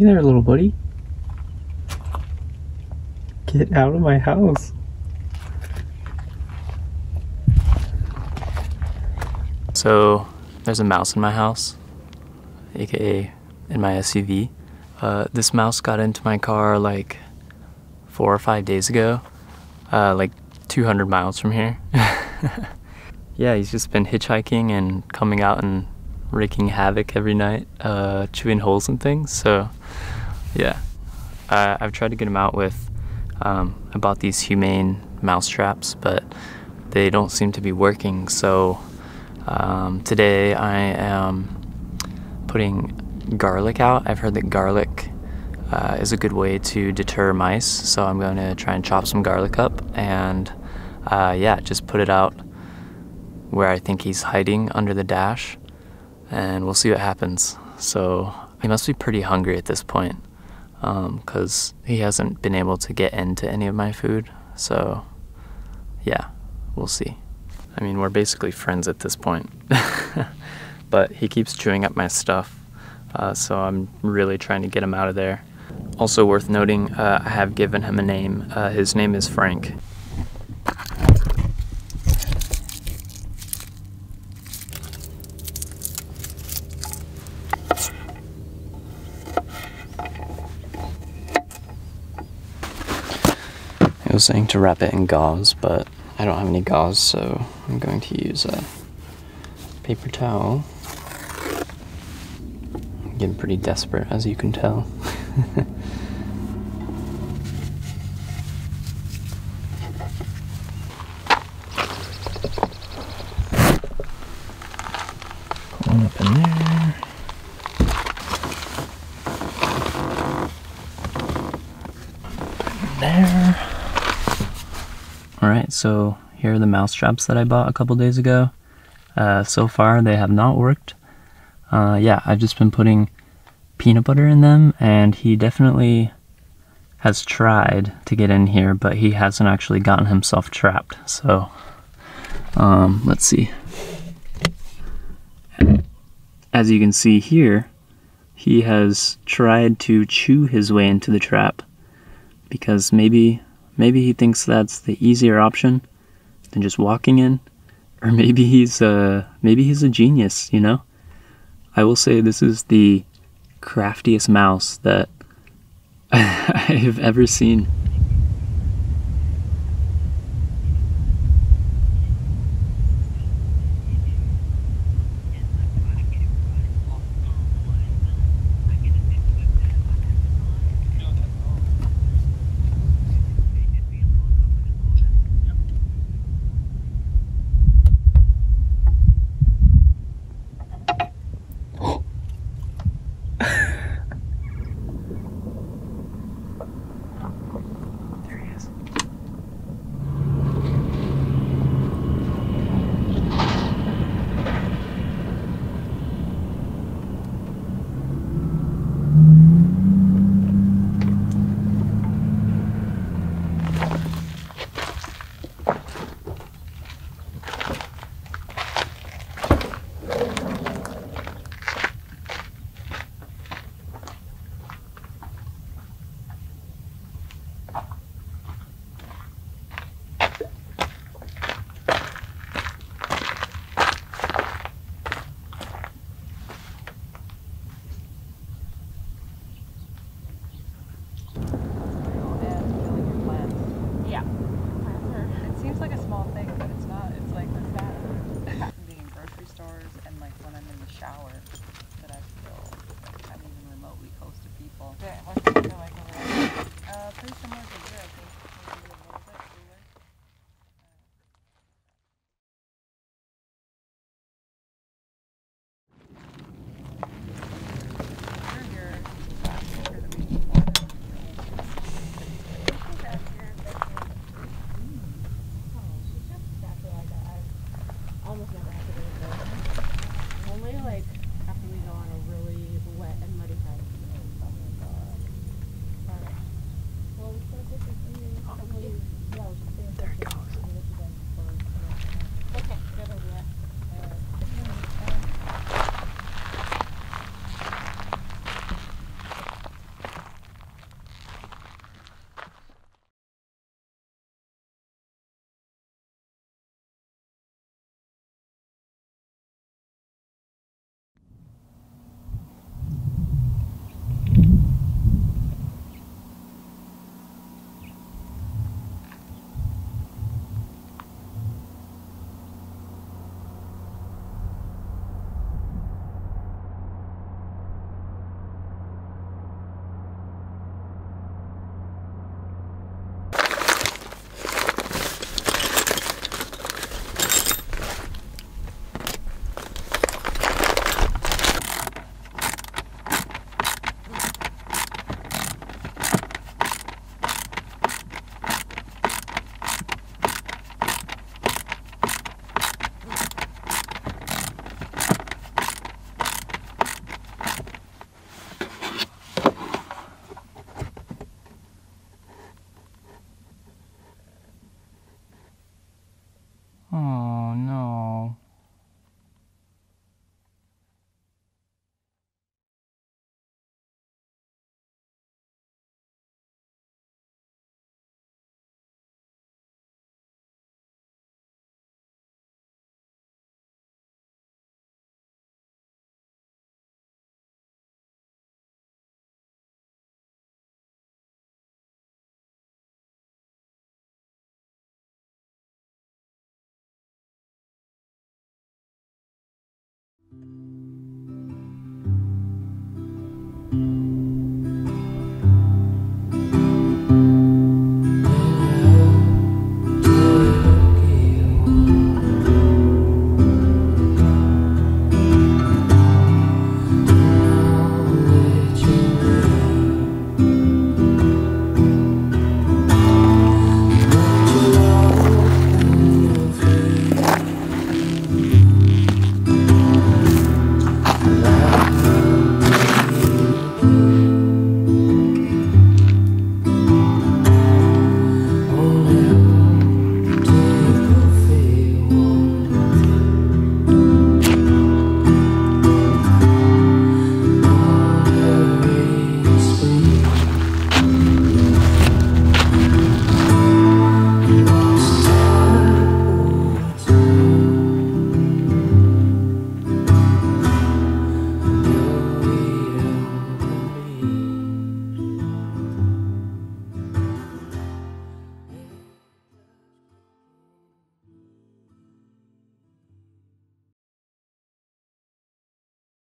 Hey there, little buddy. Get out of my house. So there's a mouse in my house, aka in my SUV. This mouse got into my car like 4 or 5 days ago, like 200 miles from here. Yeah, he's just been hitchhiking and coming out and wreaking havoc every night, chewing holes and things. So yeah, I've tried to get him out with, I bought these humane mouse traps, but they don't seem to be working. So today I am putting garlic out. I've heard that garlic is a good way to deter mice. So I'm going to try and chop some garlic up and yeah, just put it out where I think he's hiding under the dash, and we'll see what happens. So he must be pretty hungry at this point, because he hasn't been able to get into any of my food. So yeah, we'll see. I mean, we're basically friends at this point. But he keeps chewing up my stuff, so I'm really trying to get him out of there. Also worth noting, I have given him a name. His name is Frank. I was saying to wrap it in gauze, but I don't have any gauze, so I'm going to use a paper towel. I'm getting pretty desperate, as you can tell. One up in there. In there. Alright, so here are the mouse traps that I bought a couple days ago. So far they have not worked. Yeah, I've just been putting peanut butter in them, and he definitely has tried to get in here, but he hasn't actually gotten himself trapped. So let's see. As you can see here, he has tried to chew his way into the trap, because maybe he thinks that's the easier option than just walking in, or maybe he's a genius, you know? I will say this is the craftiest mouse that I have ever seen. Oh.